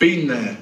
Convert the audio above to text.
been there.